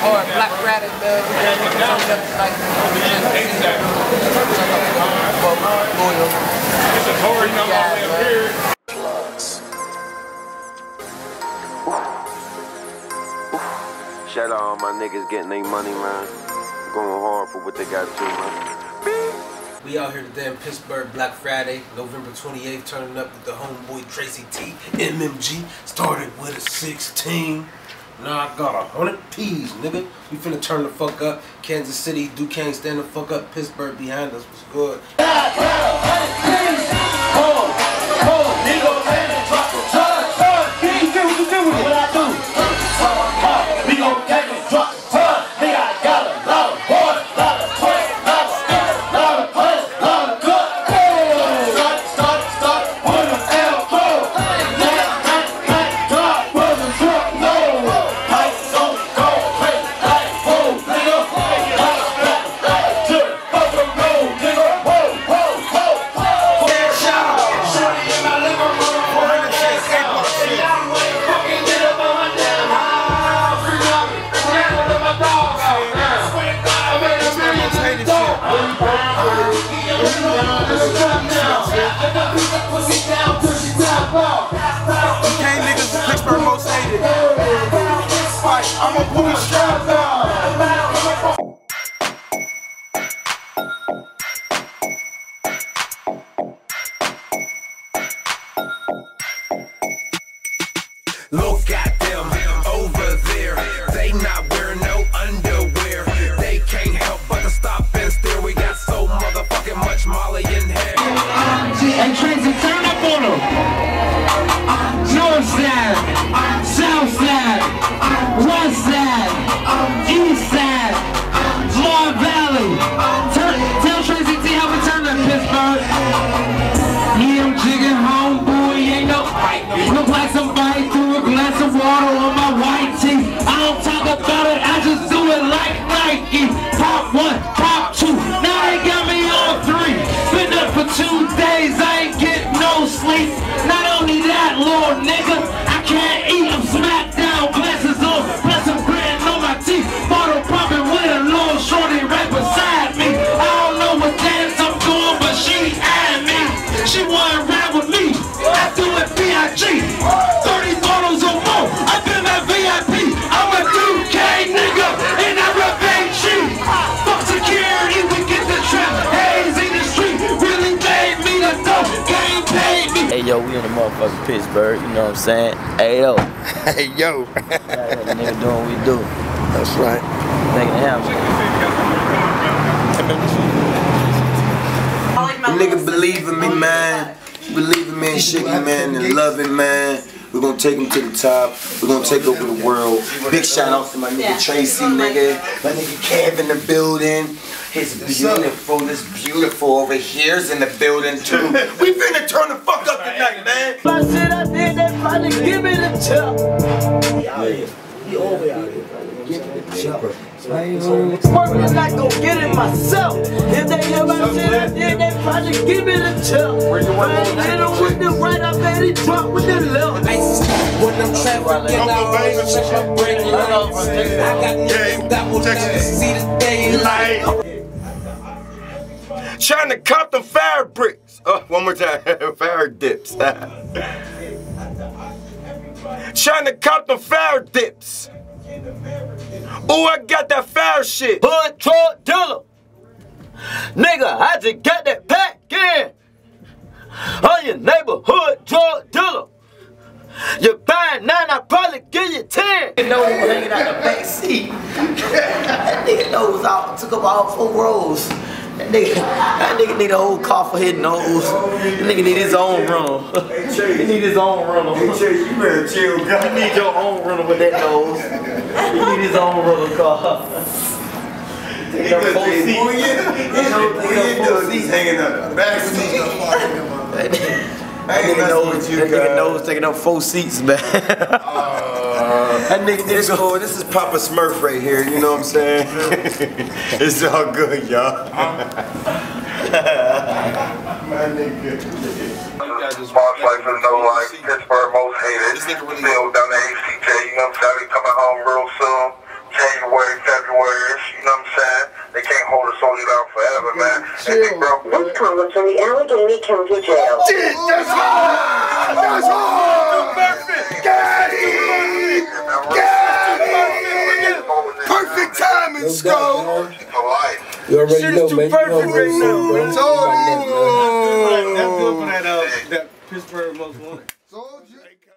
hard Black Friday does. It's a boring number up here. Shout out all my niggas getting their money, man. Going hard for what they got to, man. We out here today in Pittsburgh, Black Friday, November 28th, turning up with the homeboy Tracy T, MMG. Started with a 16. Now I got 100 Ps, nigga. We finna turn the fuck up. Kansas City, Duquesne, stand the fuck up. Pittsburgh behind us. What's good? I'm a boom shot now. Look at them over there. They not wear no underwear. They can't help but to stop and stare. We got so motherfucking much Molly in here. And Tracy, turn up on them. I'm Joe Slab. I'm Joe Slab. West Side, East Side, Long Valley. Tell Tracy T how we turn to Pittsburgh. Him jigging homeboy, ain't no fight. Look like somebody threw a glass of water on my white teeth. I don't talk about it, I just do it like Nike. Pop one, pop two, now they got me on three. Been up for 2 days, I ain't get no sleep. Not only that, little nigga, I can't eat, I'm smacked down. She wanna ride with me, I do it B.I.G. 30 bottles or more, I've been at VIP. I'm a UK nigga, and I rep HG. Fuck security, we get the trap, haze in the street. Really gave me the dope, game paid me. Hey yo, we in the motherfucking Pittsburgh, you know what I'm saying? Hey yo. Hey yo. That nigga doing what we do. That's right. Thank him. Nigga believe in me, man. Believing, man, shaking, man, and loving, man. We're gonna take him to the top. We're gonna take over the world. Big shout out to my nigga Tracy, nigga. My nigga Kev in the building. This beautiful over here's in the building too. We finna turn the fuck up tonight, man. I said I did that, probably give me the chop. He always out here. Give me the chop. Working and I go get it myself. If they hear my shit, I did they probably give me the chill. I hit them with the right, I made it drop with the left. When I'm traveling, I always check my break. I got niggas that will never see the daylight. Trying to cop the fire bricks. Oh, one more time, fire dips. Trying to cop the fire dips. Ooh, I got that fire shit. Hood truck dealer. Nigga, I just got that pack in. On your neighborhood drug dealer. You buying 9, I probably give you 10. You know who was hanging out the back seat. That nigga nose out, took up all 4 rows. That nigga need a whole car for his nose. That nigga need his own runner. He need his own runner. Hey Chase, you better chill, guy. You need your own runner with that nose. He need his own runner car. Take up 4 seats. He's hanging up. Back seat. That nigga nose taking up 4 seats, man. That nigga this is Papa Smurf right here, you know what I'm saying? It's all good, y'all. My nigga. Motherfuckers know like Pittsburgh most hated. Still down the ACJ, you know what I'm saying? Coming home real soon. January whatever, man. This caller from the Allegheny County Jail. That's hard! That's hard! Got him! Perfect timing, Sco! You already know, man. Shit is too perfect right now, man. Told you! I feel for that Pittsburgh Most Wanted. Told you.